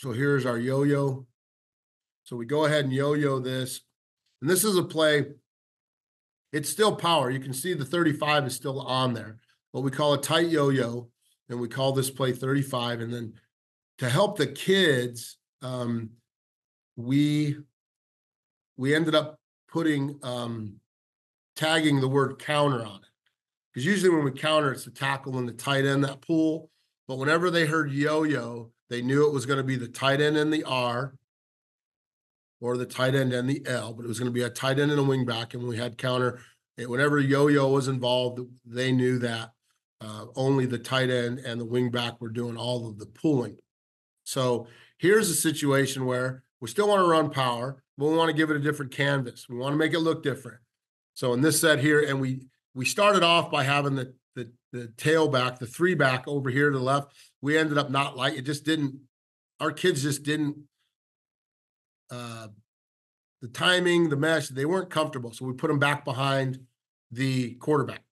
So here's our yo-yo. So we go ahead and yo-yo this. And this is a play. It's still power. You can see the 35 is still on there. But we call a tight yo-yo, and we call this play 35. And then to help the kids, we ended up putting tagging the word counter on it. Because usually when we counter, it's the tackle and the tight end that pull. But whenever they heard yo-yo, they knew it was going to be the tight end and the R, or the tight end and the L, but it was going to be a tight end and a wing back. And when we had counter, whenever yo-yo was involved, they knew that only the tight end and the wing back were doing all of the pulling. So here's a situation where we still want to run power, but we want to give it a different canvas. We want to make it look different. So in this set here, and we started off by having the tail back, the three back over here to the left. We ended up not like it. Just didn't. Our kids just didn't. The timing, the mesh, they weren't comfortable. So we put them back behind the quarterback.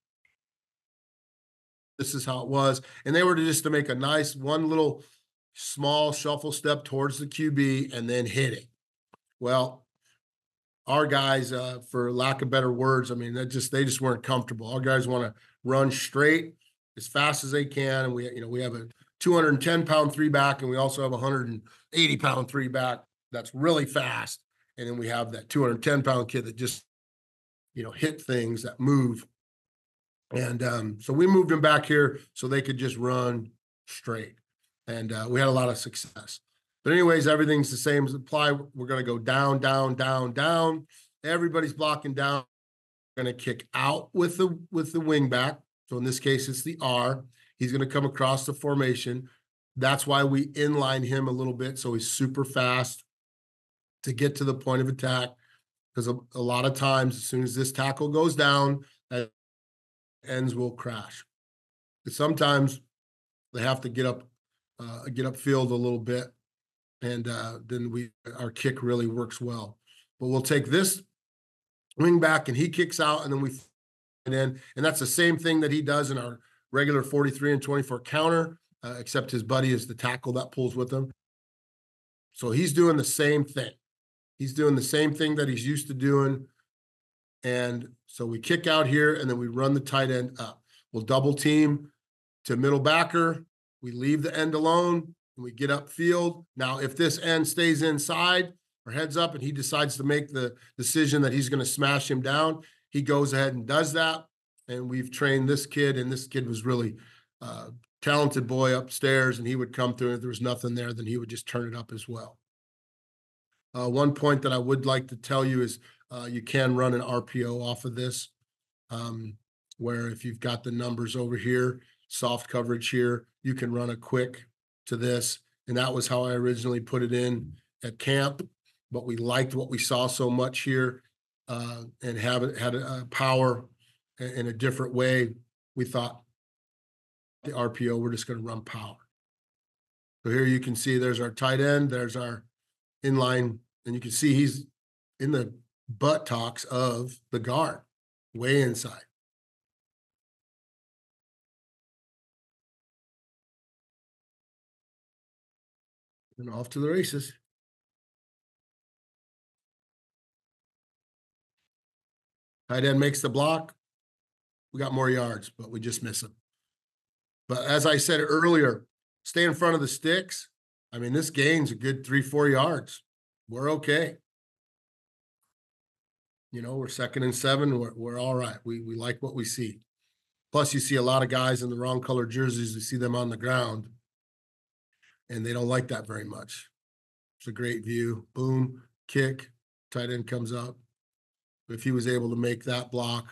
This is how it was, and they were just to make a nice one little small shuffle step towards the QB and then hit it. Well, our guys, for lack of better words, I mean, they just weren't comfortable. Our guys want to run straight as fast as they can, and we have a 210-pound three back, and we also have a 180-pound three back that's really fast, and then we have that 210-pound kid that just hit things that move, and so we moved them back here so they could just run straight, and we had a lot of success. But anyways, everything's the same as apply. We're going to go down, down, down, down. Everybody's blocking down. We're going to kick out with the wing back. So in this case, it's the R. He's going to come across the formation. That's why we inline him a little bit, so he's super fast to get to the point of attack. Because a lot of times, as soon as this tackle goes down, ends will crash. But sometimes they have to get up field a little bit. And then our kick really works well. But we'll take this wing back, and he kicks out, and then we find in. And that's the same thing that he does in our regular 43 and 24 counter, except his buddy is the tackle that pulls with him. So he's doing the same thing. He's doing the same thing that he's used to doing. And so we kick out here, and then we run the tight end up. We'll double team to middle backer. We leave the end alone. We get up field. Now, if this end stays inside or heads up and he decides to make the decision that he's going to smash him down, he goes ahead and does that. And we've trained this kid, and this kid was really talented boy upstairs, and he would come through. And if there was nothing there, then he would just turn it up as well. One point that I would like to tell you is you can run an RPO off of this, where if you've got the numbers over here, soft coverage here, you can run a quick to this, and that was how I originally put it in at camp. But we liked what we saw so much here, and had a power in a different way. We thought the RPO, we're just going to run power. So here you can see there's our tight end, there's our inline, and you can see he's in the buttocks of the guard, way inside. And off to the races. Tight end makes the block. We got more yards, but we just miss him. But as I said earlier, stay in front of the sticks. I mean, this gain's a good 3-4 yards. We're okay. We're 2nd and 7. We're all right. We like what we see. Plus, you see a lot of guys in the wrong color jerseys. You see them on the ground, and they don't like that very much. It's a great view. Boom, kick, tight end comes up. If he was able to make that block,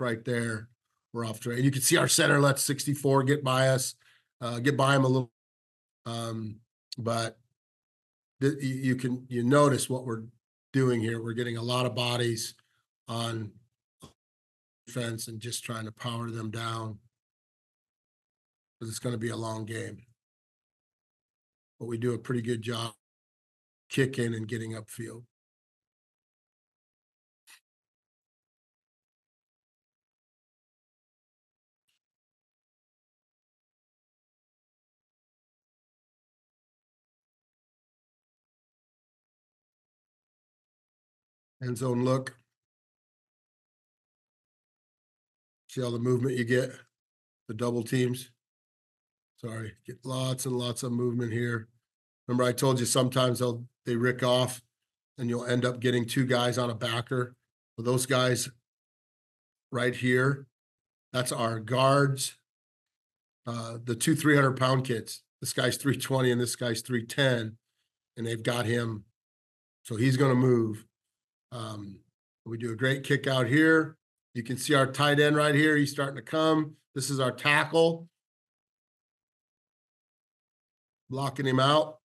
right there, we're off to it. And you can see our center lets 64 get by us, get by him a little. But you notice what we're doing here. We're getting a lot of bodies on defense and just trying to power them down, because it's going to be a long game. But we do a pretty good job kicking and getting upfield. End zone look. See all the movement you get, the double teams. Sorry, get lots and lots of movement here. Remember I told you sometimes they rick off and you'll end up getting two guys on a backer. Well, those guys right here, that's our guards. The two 300-pound kids. This guy's 320 and this guy's 310, and they've got him. So he's going to move. We do a great kick out here. You can see our tight end right here. He's starting to come. This is our tackle. Blocking him out.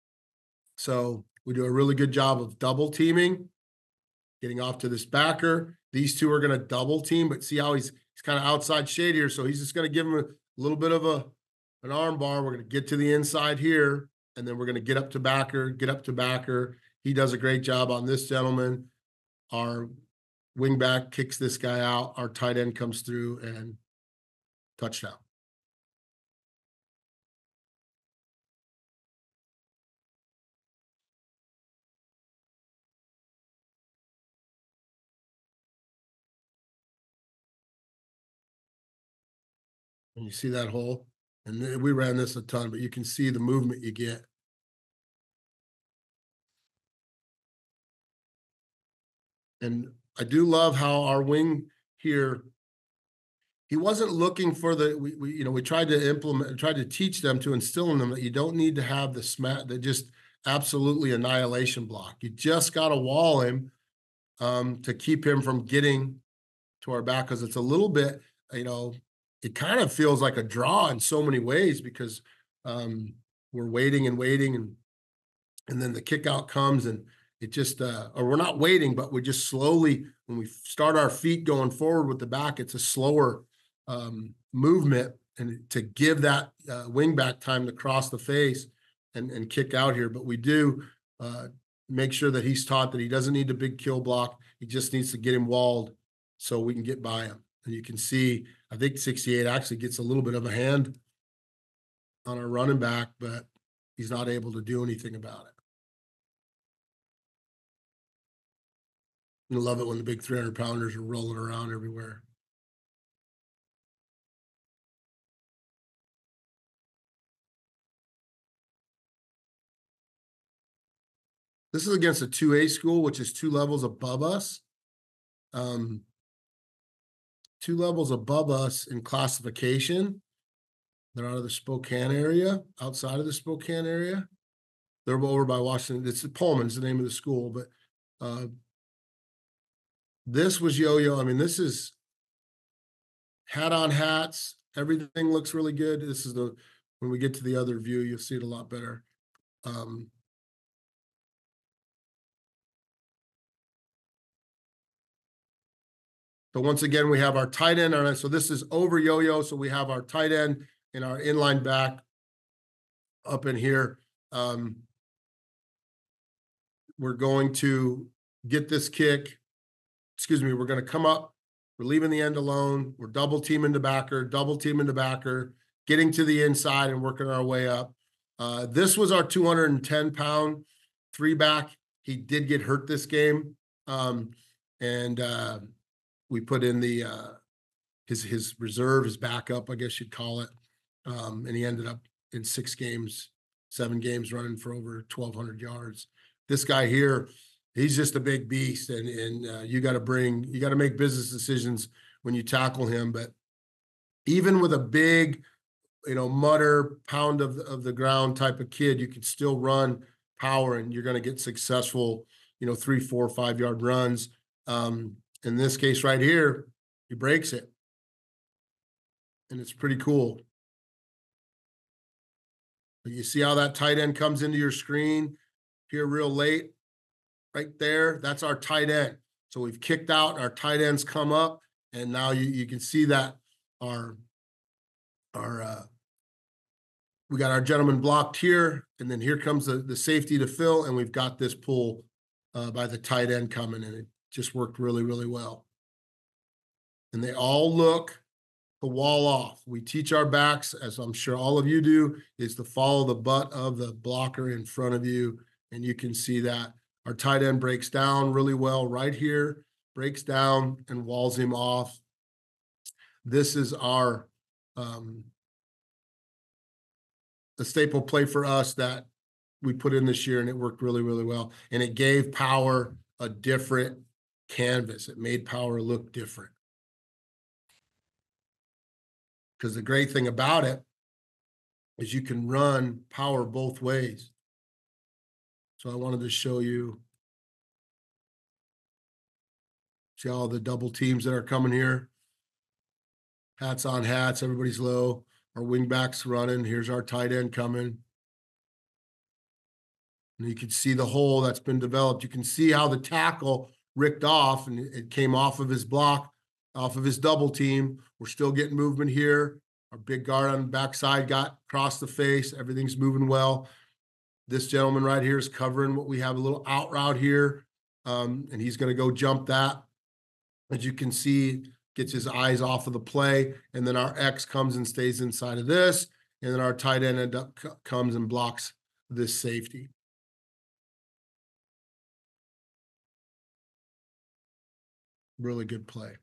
So we do a really good job of double teaming, getting off to this backer. These two are going to double team, but see how he's kind of outside shade here. So he's just going to give him a little bit of an arm bar. We're going to get to the inside here, and then we're going to get up to backer, get up to backer. He does a great job on this gentleman. Our wing back kicks this guy out. Our tight end comes through and touchdown. And you see that hole? And we ran this a ton, but you can see the movement you get. And I do love how our wing here, he wasn't looking for the, we tried to implement, tried to teach them, to instill in them that you don't need to have the smack, that just absolutely annihilation block. You just got to wall him to keep him from getting to our back, because it's a little bit, it kind of feels like a draw in so many ways, because we're waiting and waiting, and then the kick out comes, and it just, or we're not waiting, but we just slowly, when we start our feet going forward with the back, it's a slower movement, and to give that wing back time to cross the face and kick out here. But we do make sure that he's taught that he doesn't need a big kill block. He just needs to get him walled so we can get by him. And you can see, I think 68 actually gets a little bit of a hand on our running back, but he's not able to do anything about it. I love it when the big 300-pounders are rolling around everywhere. This is against a 2A school, which is two levels above us. Two levels above us in classification. They're out of the Spokane area, outside of the Spokane area. They're over by Washington. It's Pullman's the name of the school, but this was yo-yo. I mean, this is hat on hats. Everything looks really good. This is the, when we get to the other view, you'll see it a lot better. So once again, we have our tight end. So this is over yo-yo. So we have our tight end and our inline back up in here. We're going to get this kick. Excuse me, we're going to come up. We're leaving the end alone. We're double teaming the backer, double teaming the backer, getting to the inside and working our way up. This was our 210-pound three back. He did get hurt this game. We put in the his reserve, his backup, I guess you'd call it, and he ended up in 7 games, running for over 1,200 yards. This guy here, he's just a big beast, and you got to make business decisions when you tackle him. But even with a big, mutter pound of the ground type of kid, you can still run power, and you're going to get successful, 3, 4, 5 yard runs. In this case right here, he breaks it, and it's pretty cool. But you see how that tight end comes into your screen here real late, right there. That's our tight end. So we've kicked out, and our tight ends come up, and now you can see that we got our gentleman blocked here, and then here comes the safety to fill, and we've got this pull by the tight end coming in. Just worked really, really well. And they all look to wall off. We teach our backs, as I'm sure all of you do, is to follow the butt of the blocker in front of you. And you can see that Our tight end breaks down really well right here, breaks down and walls him off. This is our a staple play for us that we put in this year, and it worked really, really well. And it gave power a different canvas. It made power look different. Because the great thing about it is you can run power both ways. So I wanted to show you, see all the double teams that are coming here. Hats on hats, everybody's low. Our wing backs running. Here's our tight end coming. And you can see the hole that's been developed. You can see how the tackle ripped off, and it came off of his block, off of his double team. We're still getting movement here. Our big guard on the backside got across the face. Everything's moving well. This gentleman right here is covering what we have, a little out route here, and he's going to go jump that. As you can see, gets his eyes off of the play, and then our X comes and stays inside of this, and then our tight end comes and blocks this safety. Really good play.